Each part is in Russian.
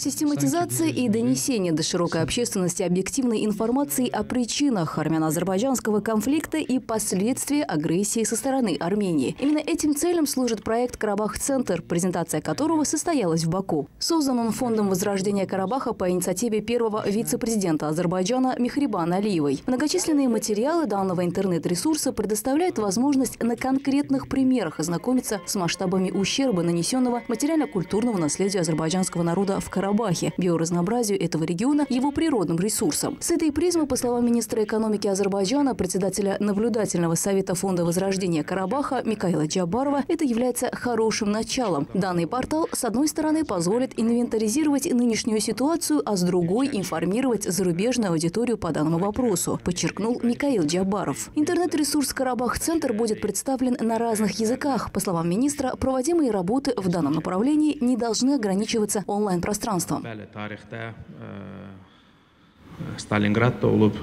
Систематизация и донесение до широкой общественности объективной информации о причинах армяно-азербайджанского конфликта и последствия агрессии со стороны Армении. Именно этим целям служит проект «Карабах-центр», презентация которого состоялась в Баку. Создан он Фондом возрождения Карабаха по инициативе первого вице-президента Азербайджана Мехрибан Алиевой. Многочисленные материалы данного интернет-ресурса предоставляют возможность на конкретных примерах ознакомиться с масштабами ущерба, нанесенного материально-культурному наследию азербайджанского народа в Карабахе, биоразнообразию этого региона, его природным ресурсам. С этой призмы, по словам министра экономики Азербайджана, председателя наблюдательного совета Фонда возрождения Карабаха Микаила Джабарова, это является хорошим началом. Данный портал, с одной стороны, позволит инвентаризировать нынешнюю ситуацию, а с другой – информировать зарубежную аудиторию по данному вопросу, подчеркнул Микаил Джабаров. Интернет-ресурс «Карабах-центр» будет представлен на разных языках. По словам министра, проводимые работы в данном направлении не должны ограничиваться онлайн-пространством. Сталинград, Толуб,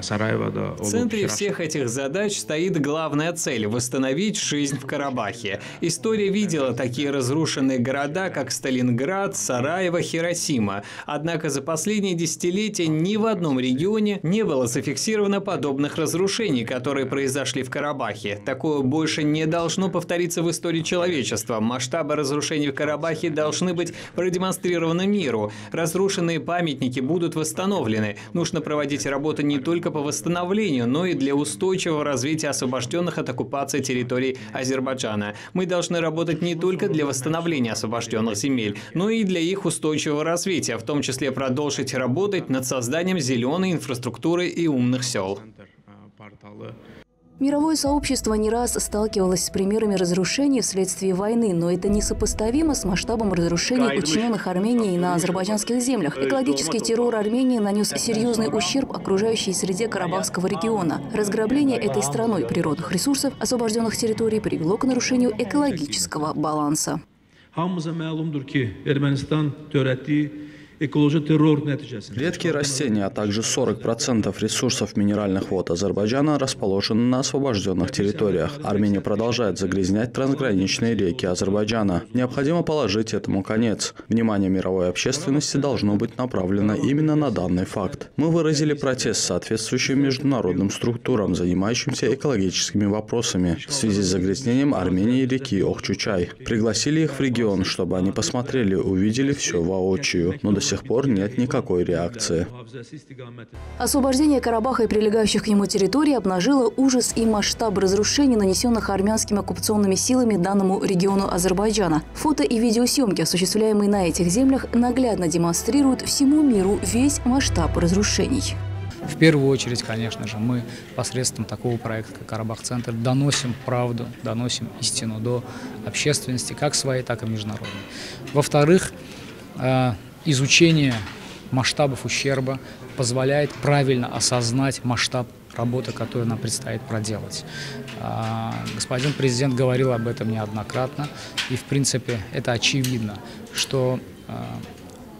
Сараево, да. В центре всех этих задач стоит главная цель – восстановить жизнь в Карабахе. История видела такие разрушенные города, как Сталинград, Сараево, Хиросима. Однако за последние десятилетия ни в одном регионе не было зафиксировано подобных разрушений, которые произошли в Карабахе. Такое больше не должно повториться в истории человечества. Масштабы разрушений в Карабахе должны быть продемонстрированы миру. Разрушенные памятники будут восстановлены. Нужно проводить работу не только по восстановлению, но и для устойчивого развития освобожденных от оккупации территорий Азербайджана. Мы должны работать не только для восстановления освобожденных земель, но и для их устойчивого развития, в том числе продолжить работать над созданием зеленой инфраструктуры и умных сел. Мировое сообщество не раз сталкивалось с примерами разрушений вследствие войны, но это несопоставимо с масштабом разрушений, учиненных Арменией на азербайджанских землях. Экологический террор Армении нанес серьезный ущерб окружающей среде Карабахского региона. Разграбление этой страной природных ресурсов, освобожденных территорий, привело к нарушению экологического баланса. Редкие растения, а также 40% ресурсов минеральных вод Азербайджана расположены на освобожденных территориях. Армения продолжает загрязнять трансграничные реки Азербайджана. Необходимо положить этому конец. Внимание мировой общественности должно быть направлено именно на данный факт. Мы выразили протест соответствующим международным структурам, занимающимся экологическими вопросами в связи с загрязнением Армении реки Охчучай. Пригласили их в регион, чтобы они посмотрели, увидели все воочию. Но до сих пор нет никакой реакции. Освобождение Карабаха и прилегающих к нему территорий обнажило ужас и масштаб разрушений, нанесенных армянскими оккупационными силами данному региону Азербайджана. Фото и видеосъемки, осуществляемые на этих землях, наглядно демонстрируют всему миру весь масштаб разрушений. В первую очередь, конечно же, мы посредством такого проекта, как «Карабах-центр», доносим правду, доносим истину до общественности, как своей, так и международной. Во-вторых, изучение масштабов ущерба позволяет правильно осознать масштаб работы, которую нам предстоит проделать. Господин президент говорил об этом неоднократно, и, в принципе, это очевидно, что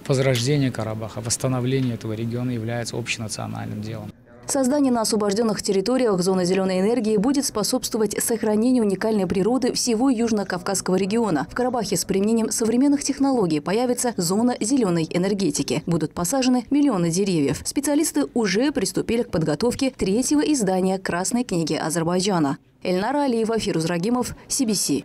возрождение Карабаха, восстановление этого региона является общенациональным делом. Создание на освобожденных территориях зоны зеленой энергии будет способствовать сохранению уникальной природы всего Южно-Кавказского региона. В Карабахе с применением современных технологий появится зона зеленой энергетики. Будут посажены миллионы деревьев. Специалисты уже приступили к подготовке третьего издания «Красной книги Азербайджана». Эльнара Алиева, Фируз Рагимов, CBC.